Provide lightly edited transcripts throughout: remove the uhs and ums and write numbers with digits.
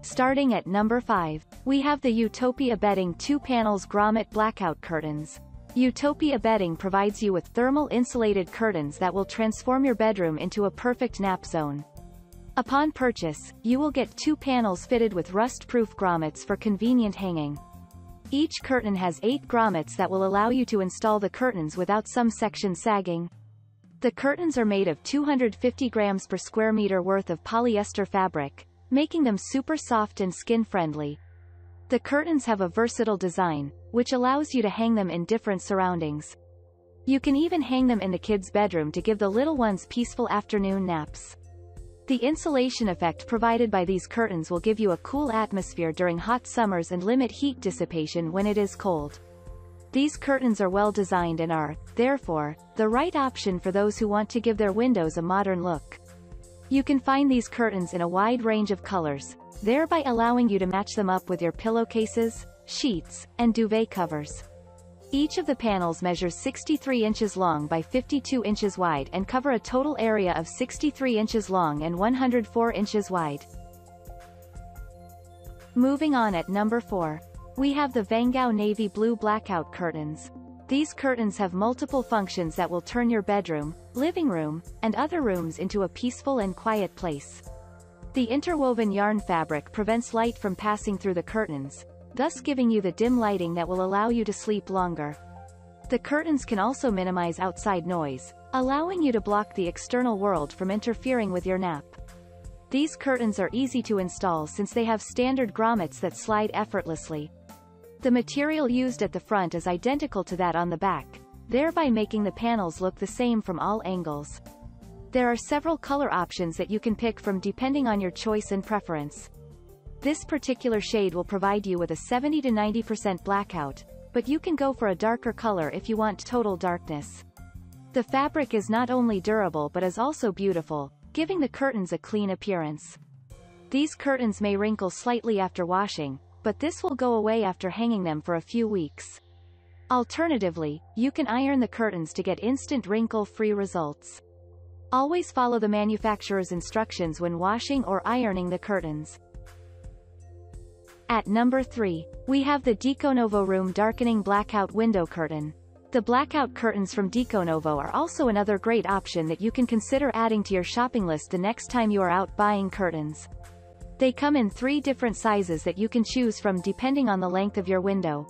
Starting at number 5, we have the Utopia Bedding 2 Panels Grommet Blackout Curtains. Utopia Bedding provides you with thermal insulated curtains that will transform your bedroom into a perfect nap zone. Upon purchase, you will get 2 panels fitted with rust-proof grommets for convenient hanging. Each curtain has 8 grommets that will allow you to install the curtains without some sections sagging. The curtains are made of 250 grams per square meter worth of polyester fabric, making them super soft and skin-friendly. The curtains have a versatile design, which allows you to hang them in different surroundings. You can even hang them in the kids' bedroom to give the little ones peaceful afternoon naps. The insulation effect provided by these curtains will give you a cool atmosphere during hot summers and limit heat dissipation when it is cold. These curtains are well designed and are, therefore, the right option for those who want to give their windows a modern look. You can find these curtains in a wide range of colors, thereby allowing you to match them up with your pillowcases, sheets, and duvet covers. Each of the panels measures 63 inches long by 52 inches wide and cover a total area of 63 inches long and 104 inches wide. Moving on at number 4, we have the Vangao Navy Blue Blackout Curtains. These curtains have multiple functions that will turn your bedroom, living room, and other rooms into a peaceful and quiet place. The interwoven yarn fabric prevents light from passing through the curtains, thus giving you the dim lighting that will allow you to sleep longer. The curtains can also minimize outside noise, allowing you to block the external world from interfering with your nap. These curtains are easy to install since they have standard grommets that slide effortlessly. The material used at the front is identical to that on the back, thereby making the panels look the same from all angles. There are several color options that you can pick from depending on your choice and preference. This particular shade will provide you with a 70 to 90% blackout, but you can go for a darker color if you want total darkness. The fabric is not only durable but is also beautiful, giving the curtains a clean appearance. These curtains may wrinkle slightly after washing, but this will go away after hanging them for a few weeks. Alternatively, you can iron the curtains to get instant wrinkle-free results. Always follow the manufacturer's instructions when washing or ironing the curtains. At number 3, we have the Deconovo Room Darkening Blackout Window Curtain. The blackout curtains from Deconovo are also another great option that you can consider adding to your shopping list the next time you are out buying curtains. They come in 3 different sizes that you can choose from depending on the length of your window.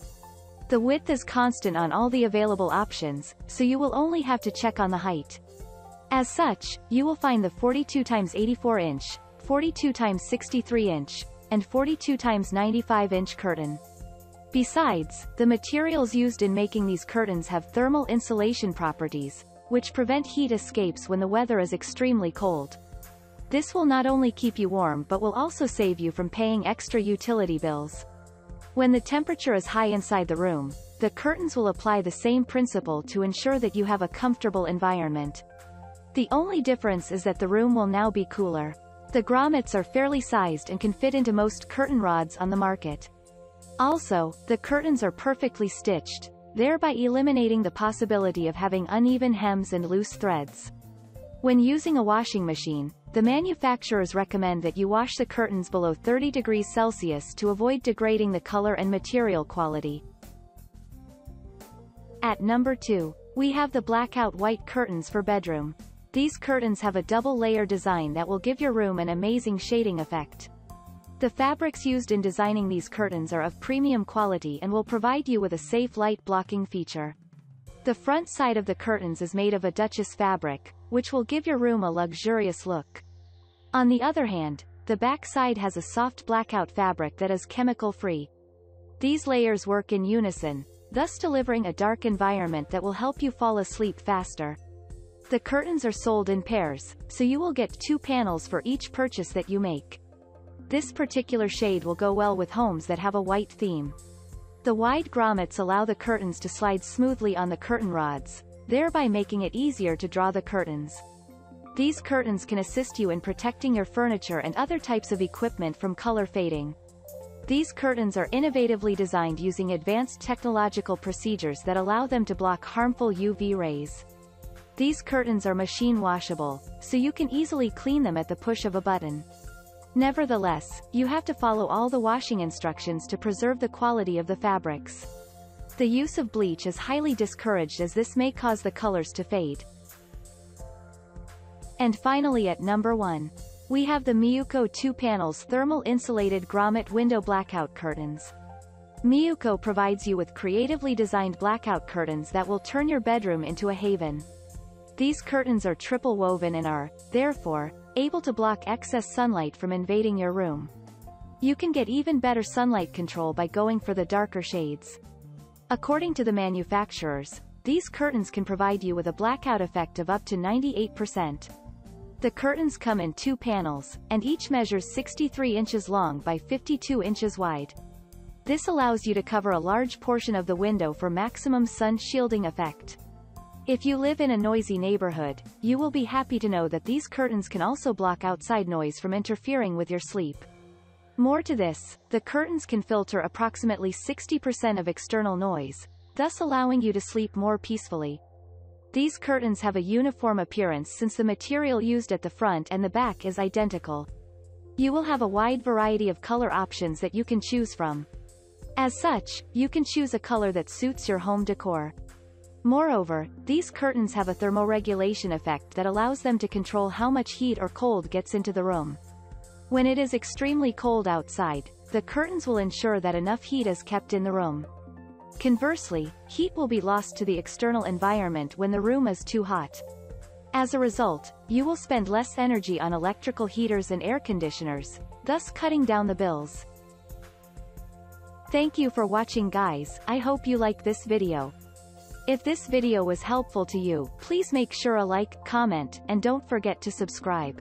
The width is constant on all the available options, so you will only have to check on the height. As such, you will find the 42x84 inch, 42x63 inch, and 42x95 inch curtain. Besides, the materials used in making these curtains have thermal insulation properties, which prevent heat escapes when the weather is extremely cold. This will not only keep you warm but will also save you from paying extra utility bills. When the temperature is high inside the room, the curtains will apply the same principle to ensure that you have a comfortable environment. The only difference is that the room will now be cooler. The grommets are fairly sized and can fit into most curtain rods on the market. Also, the curtains are perfectly stitched, thereby eliminating the possibility of having uneven hems and loose threads. When using a washing machine, the manufacturers recommend that you wash the curtains below 30 degrees Celsius to avoid degrading the color and material quality. At number 2, we have the blackout white curtains for bedroom. These curtains have a double-layer design that will give your room an amazing shading effect. The fabrics used in designing these curtains are of premium quality and will provide you with a safe light-blocking feature. The front side of the curtains is made of a Duchess fabric, which will give your room a luxurious look. On the other hand, the back side has a soft blackout fabric that is chemical-free. These layers work in unison, thus delivering a dark environment that will help you fall asleep faster. The curtains are sold in pairs, so you will get 2 panels for each purchase that you make. This particular shade will go well with homes that have a white theme. The wide grommets allow the curtains to slide smoothly on the curtain rods, thereby making it easier to draw the curtains. These curtains can assist you in protecting your furniture and other types of equipment from color fading. These curtains are innovatively designed using advanced technological procedures that allow them to block harmful UV rays. These curtains are machine washable, so you can easily clean them at the push of a button. Nevertheless, you have to follow all the washing instructions to preserve the quality of the fabrics. The use of bleach is highly discouraged as this may cause the colors to fade. And finally at number 1. We have the MIUCO 2 panels thermal insulated grommet window blackout curtains. MIUCO provides you with creatively designed blackout curtains that will turn your bedroom into a haven. These curtains are triple woven and are, therefore, able to block excess sunlight from invading your room. You can get even better sunlight control by going for the darker shades. According to the manufacturers, these curtains can provide you with a blackout effect of up to 98%. The curtains come in 2 panels, and each measures 63 inches long by 52 inches wide. This allows you to cover a large portion of the window for maximum sun shielding effect. If you live in a noisy neighborhood, you will be happy to know that these curtains can also block outside noise from interfering with your sleep. More to this, the curtains can filter approximately 60% of external noise, thus allowing you to sleep more peacefully. These curtains have a uniform appearance since the material used at the front and the back is identical. You will have a wide variety of color options that you can choose from. As such, you can choose a color that suits your home decor. Moreover, these curtains have a thermoregulation effect that allows them to control how much heat or cold gets into the room. When it is extremely cold outside, the curtains will ensure that enough heat is kept in the room. Conversely, heat will be lost to the external environment when the room is too hot. As a result, you will spend less energy on electrical heaters and air conditioners, thus cutting down the bills. Thank you for watching, guys. I hope you like this video. If this video was helpful to you, please make sure a like, comment, and don't forget to subscribe.